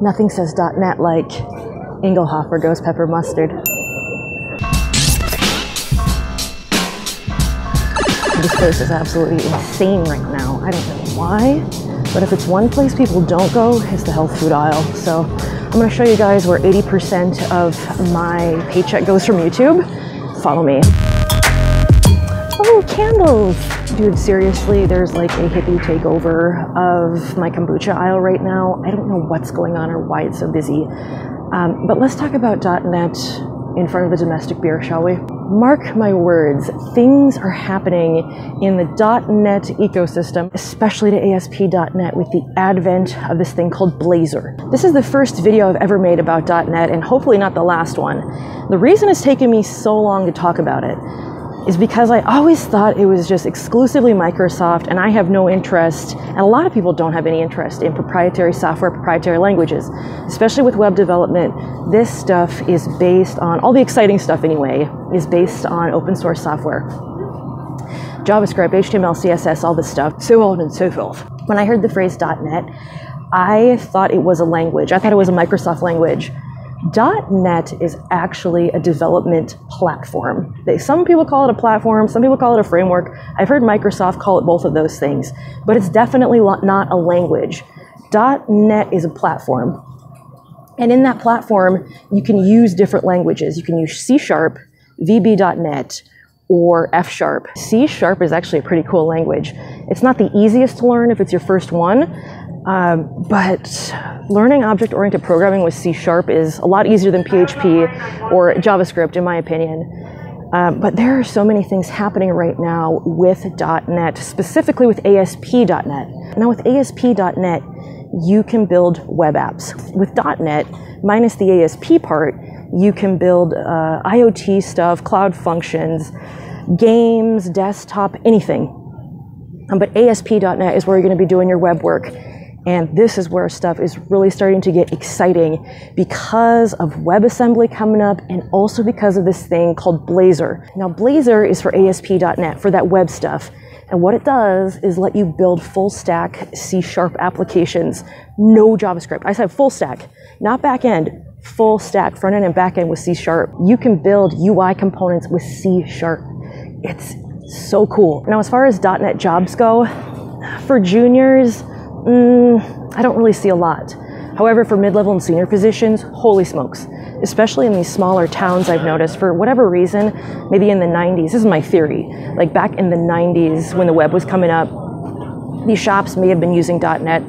Nothing says .NET like Engelhoffer Ghost Pepper Mustard. This place is absolutely insane right now. I don't know why, but if it's one place people don't go, it's the health food aisle. So I'm gonna show you guys where 80% of my paycheck goes from YouTube. Follow me. Oh, candles! Dude, seriously, there's like a hippie takeover of my kombucha aisle right now. I don't know what's going on or why it's so busy. But let's talk about .NET in front of a domestic beer, shall we? Mark my words, things are happening in the .NET ecosystem, especially to ASP.NET with the advent of this thing called Blazor. This is the first video I've ever made about .NET, and hopefully not the last one. The reason it's taken me so long to talk about it is because I always thought it was just exclusively Microsoft, and I have no interest, and a lot of people don't have any interest in proprietary software, proprietary languages, especially with web development. This stuff is based on, all the exciting stuff anyway, is based on open source software. JavaScript, HTML, CSS, all this stuff, so on and so forth. When I heard the phrase .NET, I thought it was a language. I thought it was a Microsoft language. .NET is actually a development platform. Some people call it a platform, some people call it a framework. I've heard Microsoft call it both of those things, but it's definitely not a language. .NET is a platform. And in that platform, you can use different languages. You can use C sharp, VB.net, or F sharp. C sharp is actually a pretty cool language. It's not the easiest to learn if it's your first one, but learning object-oriented programming with C sharp is a lot easier than PHP or JavaScript, in my opinion. But there are so many things happening right now with .NET, specifically with ASP.NET. Now with ASP.NET, you can build web apps. With .NET, minus the ASP part, you can build IoT stuff, cloud functions, games, desktop, anything. But ASP.NET is where you're going to be doing your web work. And this is where stuff is really starting to get exciting because of WebAssembly coming up and also because of this thing called Blazor. Now, Blazor is for ASP.NET, for that web stuff. And what it does is let you build full-stack C-sharp applications, no JavaScript. I said full-stack, not back-end, full-stack, front-end and back-end with C-sharp. You can build UI components with C-sharp. It's so cool. Now, as far as .NET jobs go, for juniors, I don't really see a lot. However, for mid-level and senior positions, holy smokes. Especially in these smaller towns, I've noticed, for whatever reason, maybe in the 90s, this is my theory, like back in the 90s when the web was coming up, these shops may have been using .NET.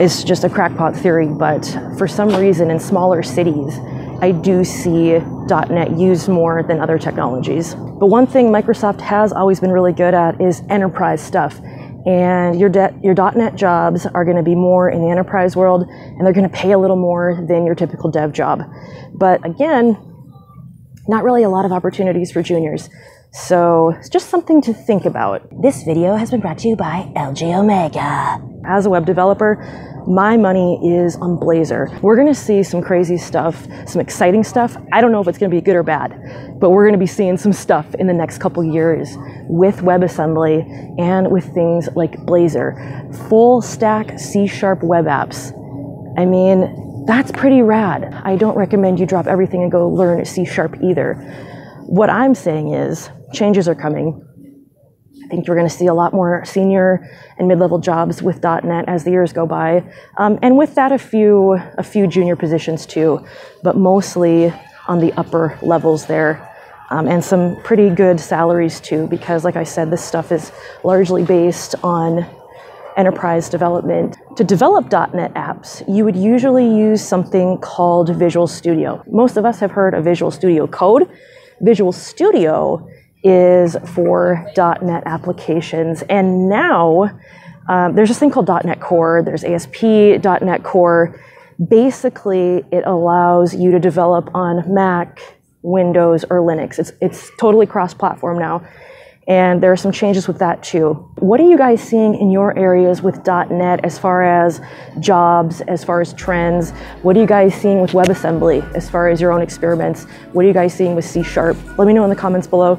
It's just a crackpot theory, but for some reason in smaller cities, I do see .NET used more than other technologies. But one thing Microsoft has always been really good at is enterprise stuff. And your .NET jobs are going to be more in the enterprise world, and they're going to pay a little more than your typical dev job. But again, not really a lot of opportunities for juniors. So it's just something to think about. This video has been brought to you by LG Omega. As a web developer, my money is on Blazor. We're going to see some crazy stuff, some exciting stuff. I don't know if it's going to be good or bad, but we're going to be seeing some stuff in the next couple years with WebAssembly and with things like Blazor. Full stack C-sharp web apps. I mean, that's pretty rad. I don't recommend you drop everything and go learn C-sharp either. What I'm saying is changes are coming. I think you're going to see a lot more senior and mid-level jobs with .NET as the years go by. And with that, a few junior positions too, but mostly on the upper levels there. And some pretty good salaries too, because like I said, this stuff is largely based on enterprise development. To develop .NET apps, you would usually use something called Visual Studio. Most of us have heard of Visual Studio Code. Visual Studio is for .NET applications, and now there's this thing called .NET Core, there's ASP.NET Core. Basically, it allows you to develop on Mac, Windows, or Linux. It's totally cross-platform now, and there are some changes with that too. What are you guys seeing in your areas with .NET as far as jobs, as far as trends? What are you guys seeing with WebAssembly as far as your own experiments? What are you guys seeing with C Sharp? Let me know in the comments below.